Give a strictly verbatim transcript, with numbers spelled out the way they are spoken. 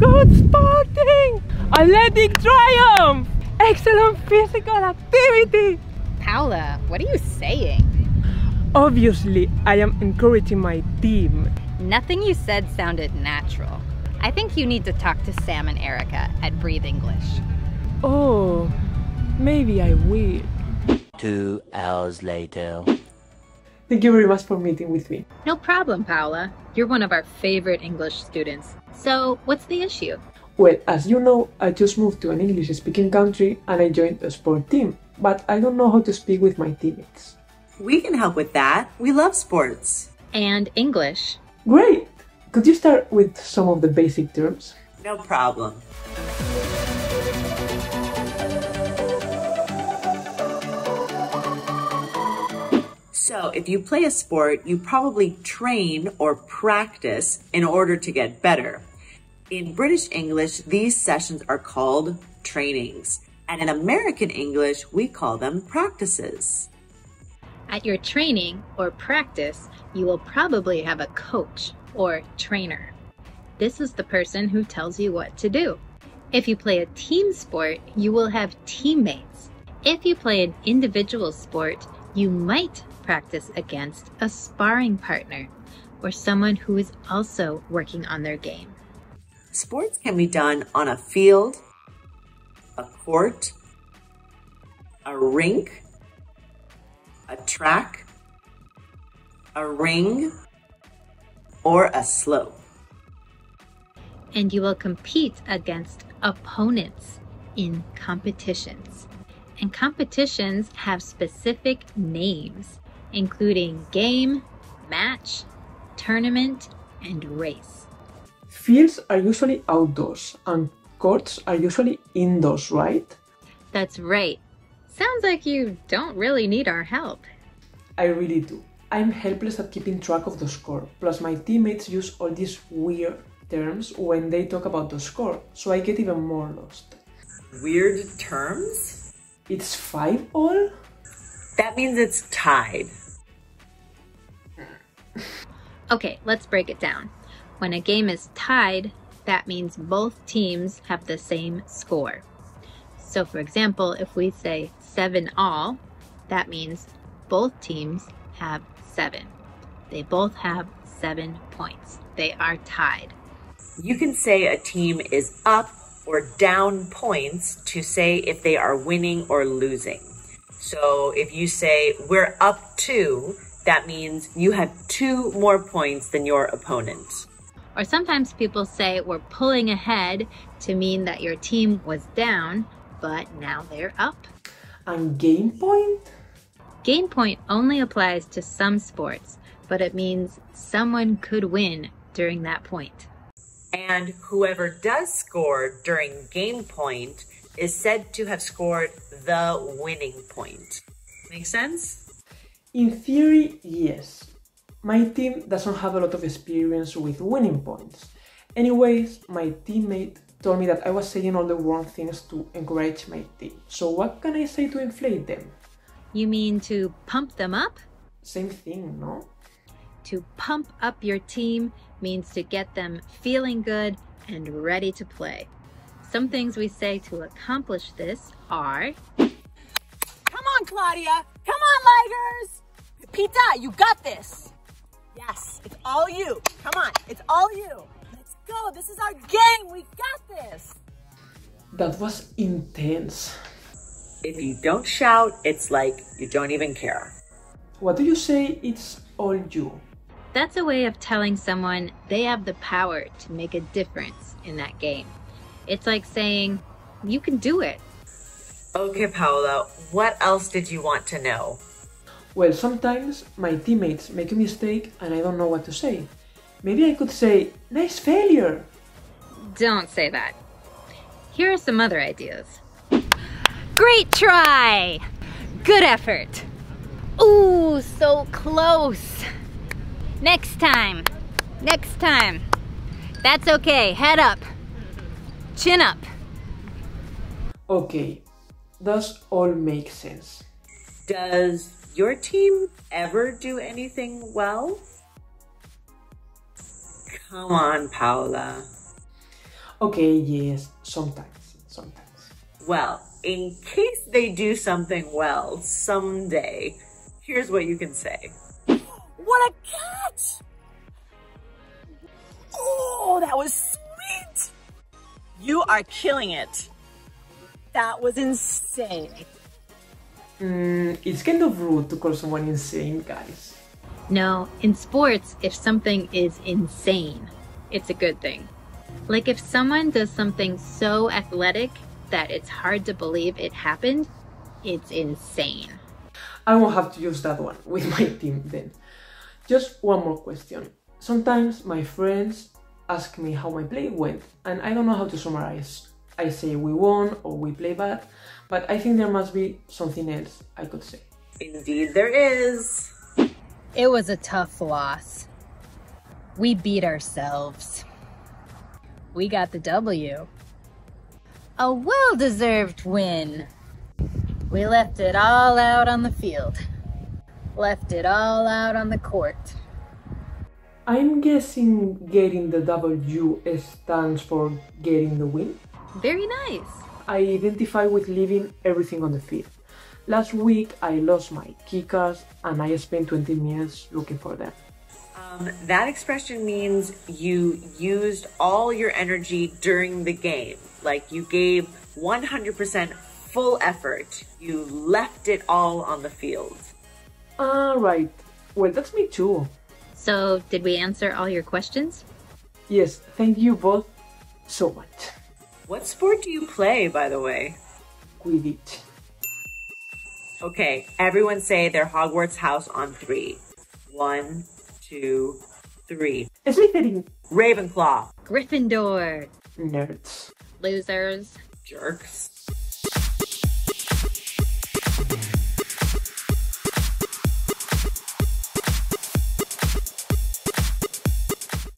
good sporting! Athletic triumph! Excellent physical activity! Paula, what are you saying? Obviously, I am encouraging my team. Nothing you said sounded natural. I think you need to talk to Sam and Erica at Breathe English. Oh, maybe I will. Two hours later. Thank you very much for meeting with me. No problem, Paula. You're one of our favorite English students. So, what's the issue? Well, as you know, I just moved to an English-speaking country and I joined a sport team, but I don't know how to speak with my teammates. We can help with that. We love sports. And English. Great! Could you start with some of the basic terms? No problem. So if you play a sport, you probably train or practice in order to get better. In British English, these sessions are called trainings, and in American English, we call them practices. At your training or practice, you will probably have a coach or trainer. This is the person who tells you what to do. If you play a team sport, you will have teammates. If you play an individual sport, you might practice against a sparring partner or someone who is also working on their game. Sports can be done on a field, a court, a rink, a track, a ring, or a slope. And you will compete against opponents in competitions. And competitions have specific names, including game, match, tournament, and race. Fields are usually outdoors, and courts are usually indoors, right? That's right. Sounds like you don't really need our help. I really do. I'm helpless at keeping track of the score, plus my teammates use all these weird terms when they talk about the score, so I get even more lost. Weird terms? It's five all? That means it's tied. Okay, let's break it down. When a game is tied, that means both teams have the same score. So for example, if we say seven all, that means both teams have seven. They both have seven points. They are tied. You can say a team is up or down points to say if they are winning or losing. So if you say we're up two, that means you have two more points than your opponent. Or sometimes people say we're pulling ahead to mean that your team was down, but now they're up. And game point? Game point only applies to some sports, but it means someone could win during that point. And whoever does score during game point is said to have scored the winning point. Make sense? In theory, yes. My team doesn't have a lot of experience with winning points. Anyways, my teammate told me that I was saying all the wrong things to encourage my team. So what can I say to inflate them? You mean to pump them up? Same thing, no? To pump up your team means to get them feeling good and ready to play. Some things we say to accomplish this are... Come on, Claudia! Come on, Ligers! Pita, you got this! Yes, it's all you! Come on, it's all you! Let's go! This is our game! We got this! That was intense. If you don't shout, it's like you don't even care. What do you say? It's all you. That's a way of telling someone they have the power to make a difference in that game. It's like saying, you can do it. Okay, Paula, what else did you want to know? Well, sometimes my teammates make a mistake and I don't know what to say. Maybe I could say, nice failure. Don't say that. Here are some other ideas. Great try. Good effort. Ooh, so close. Next time, next time. That's okay, head up, chin up. Okay, does all make sense? Does your team ever do anything well? Come on, Paula. Okay, yes, sometimes, sometimes. Well, in case they do something well someday, here's what you can say. What a catch! Oh, that was sweet! You are killing it. That was insane. Mm, it's kind of rude to call someone insane, guys. No, in sports, if something is insane, it's a good thing. Like if someone does something so athletic that it's hard to believe it happened, it's insane. I won't have to use that one with my team then. Just one more question. Sometimes my friends ask me how my play went, and I don't know how to summarize. I say we won or we play bad, but I think there must be something else I could say. Indeed there is. It was a tough loss. We beat ourselves. We got the W. A well-deserved win. We left it all out on the field. Left it all out on the court. I'm guessing getting the W stands for getting the win. Very nice. I identify with leaving everything on the field. Last week I lost my kickers and I spent twenty minutes looking for them. Um, that expression means you used all your energy during the game. Like you gave one hundred percent full effort. You left it all on the field. All right. Well, that's me too. So did we answer all your questions? Yes. Thank you both so much. What sport do you play, by the way? Quidditch. Okay, everyone say their Hogwarts house on three. One, two, three. Slytherin. Ravenclaw. Gryffindor. Nerds. Losers. Jerks.